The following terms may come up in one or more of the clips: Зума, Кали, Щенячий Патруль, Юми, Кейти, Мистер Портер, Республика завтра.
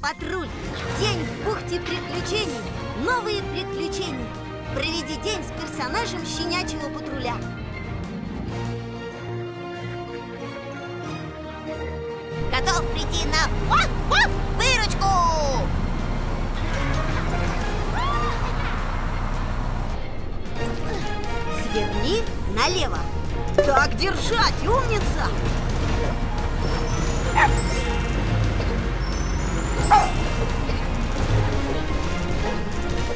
Патруль. День в бухте приключений. Новые приключения. Проведи день с персонажем Щенячьего патруля. Готов прийти на выручку! Сверни налево. Так держать, умница!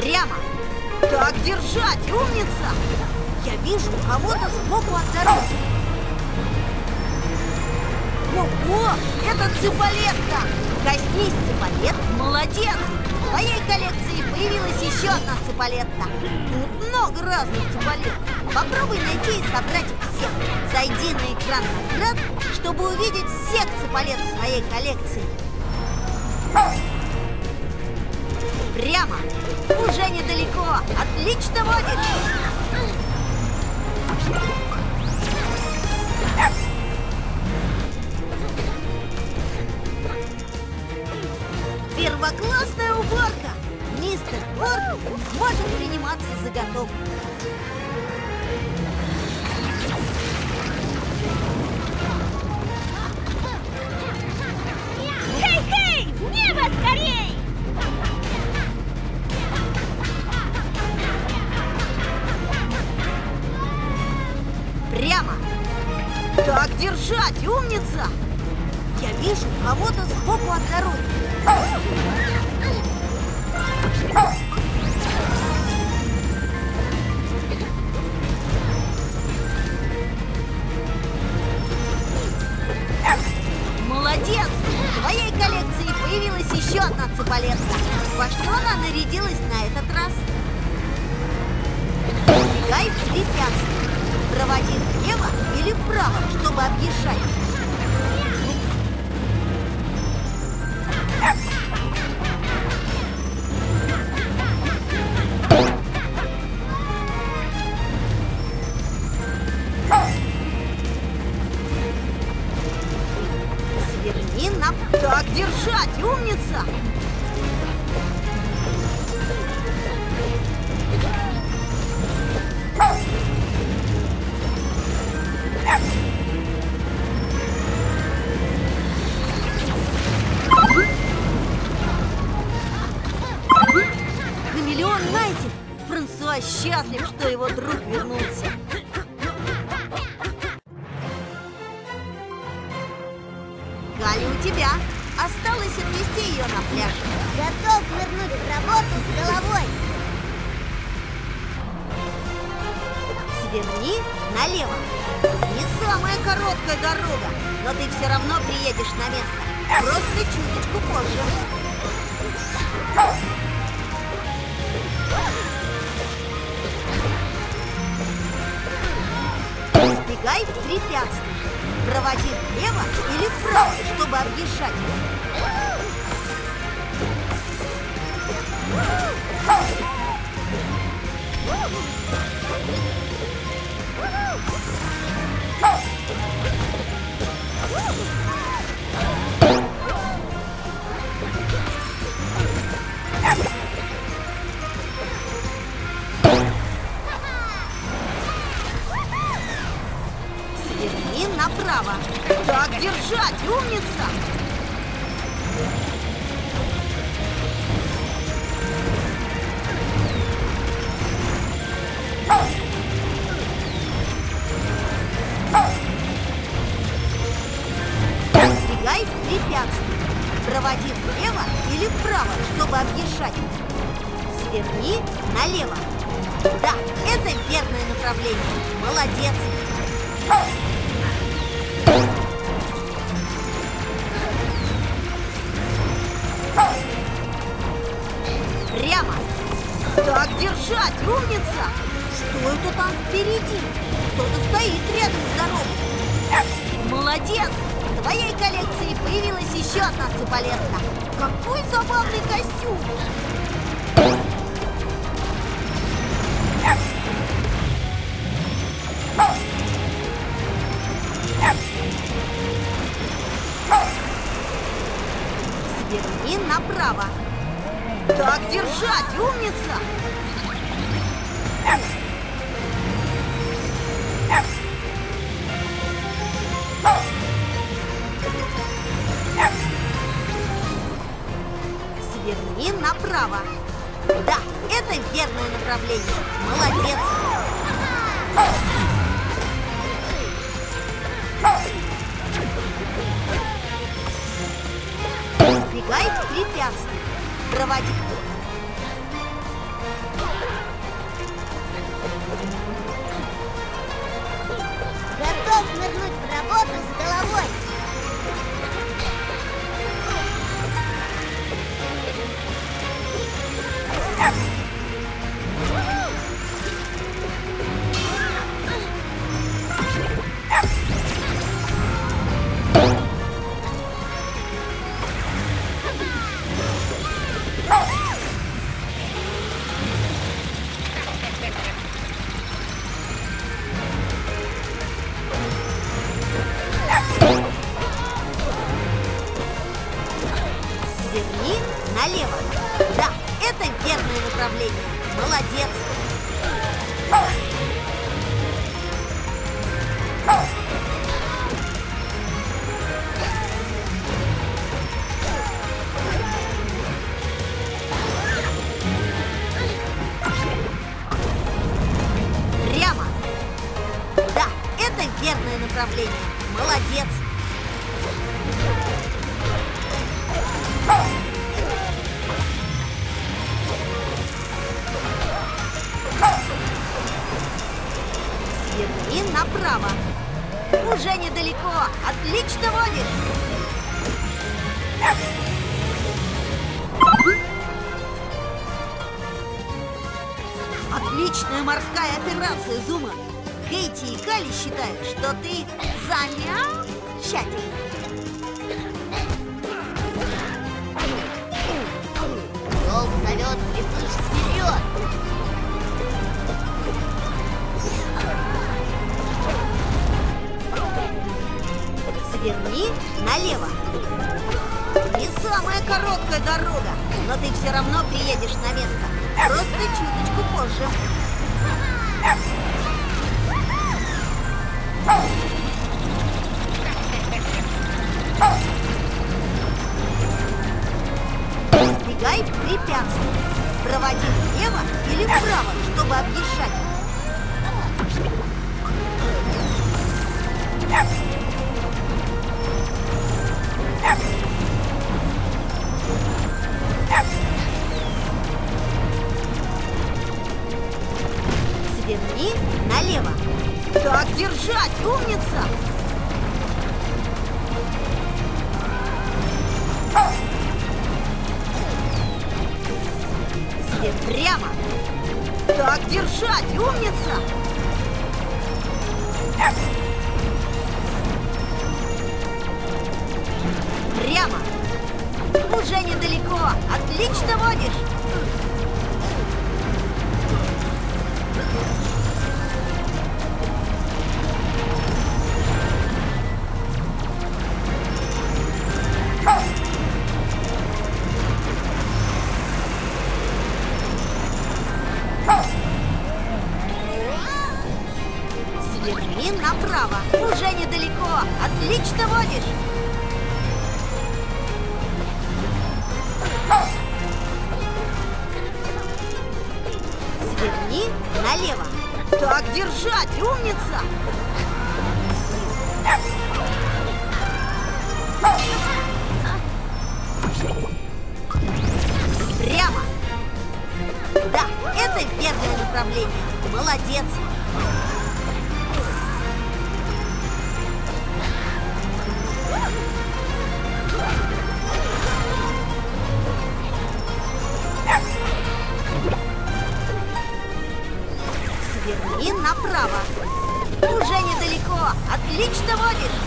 Прямо! Так держать, умница! Я вижу кого-то сбоку от дороги. Ого! Это цыпалетка! Коснись, цыпалет! Молодец! В моей коллекции появилась еще одна цыпалетка. Тут много разных цыпалет. Попробуй найти и собрать всех. Зайди на экран наград, чтобы увидеть всех цыпалет в своей коллекции. Прямо! Уже недалеко! Отлично водишь! Первоклассная уборка! Мистер Портер может приниматься за готовку. Хей-хей! В небо скорей! Прямо! Так держать, умница! Я вижу кого-то сбоку от дороги. Молодец! В твоей коллекции появилась еще одна цыпалетка. Во что она нарядилась на этот раз? Убегай в препятствие. Проводи влево или вправо, чтобы объезжать. Сверни нам. Так держать, умница! Счастлив, что его друг вернулся. Кали, у тебя. Осталось отвезти ее на пляж. Готов вернуть работу с головой. Сверни налево. Не самая короткая дорога, но ты все равно приедешь на место. Просто чуточку позже. Убегай в препятствие. Проводи влево или вправо, чтобы объезжать. Направо. Так держать, умница! Избегай препятствий. Проводи влево или вправо, чтобы объезжать. Сверни налево. Да, это верное направление. Молодец! Прямо! Так держать, умница! Что это там впереди? Кто-то стоит рядом с дорогой. Молодец! В твоей коллекции появилась еще одна цыпалетка. Какой забавный костюм! Сверни направо. направо. Так держать, умница! Сверни направо. Да, это верное направление. Молодец! Избегай препятствий. Проводи. Готов нырнуть в работу с головой. Молодец! Сверни направо. Уже недалеко. Отлично водишь. Отличная морская операция, Зума. Кейти и Кали считают, что ты занял тщательно. Долг зовет, приплыть вперед. Сверни налево. Не самая короткая дорога, но ты все равно приедешь на место. Просто чуточку позже. Избегай препятствий. Проводи влево или вправо, чтобы объезжать. Сверни налево. Так держать, умница! Сверни прямо! Так держать, умница! Прямо! Уже недалеко! Отлично водишь! Сверни направо. Уже недалеко. Отлично водишь. Сверни налево. Так держать, умница. Прямо. Да, это верное направление. Молодец. Сверни направо. Уже недалеко. Отлично водишь.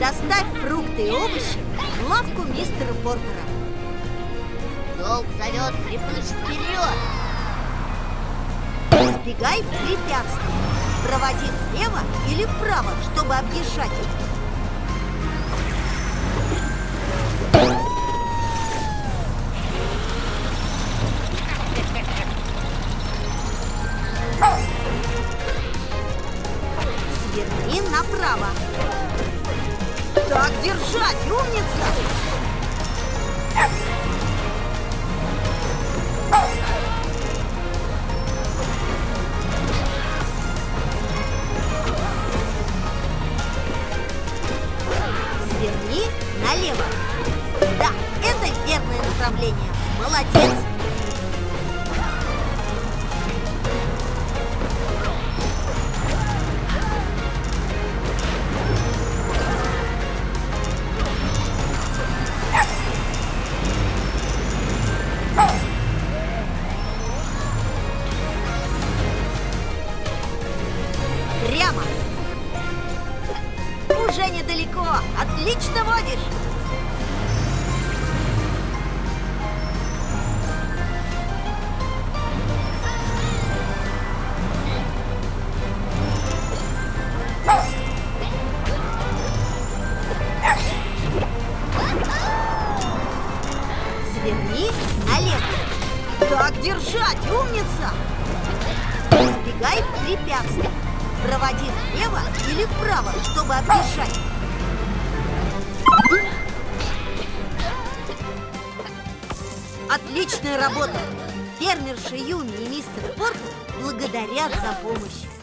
Доставь фрукты и овощи в лавку мистера Портера. Долг зовет, крепыш, вперед! Избегай препятствий. Проводи влево или вправо, чтобы объезжать их. Сверни направо. Так держать, умница! Сверни налево. Да, это верное направление. Молодец! Уже недалеко. Отлично водишь. Сверни налево. Так держать, умница. Избегай препятствий. Проводи влево или вправо, чтобы объезжать. Отличная работа! Фермерша Юми и мистер Портер благодарят за помощь.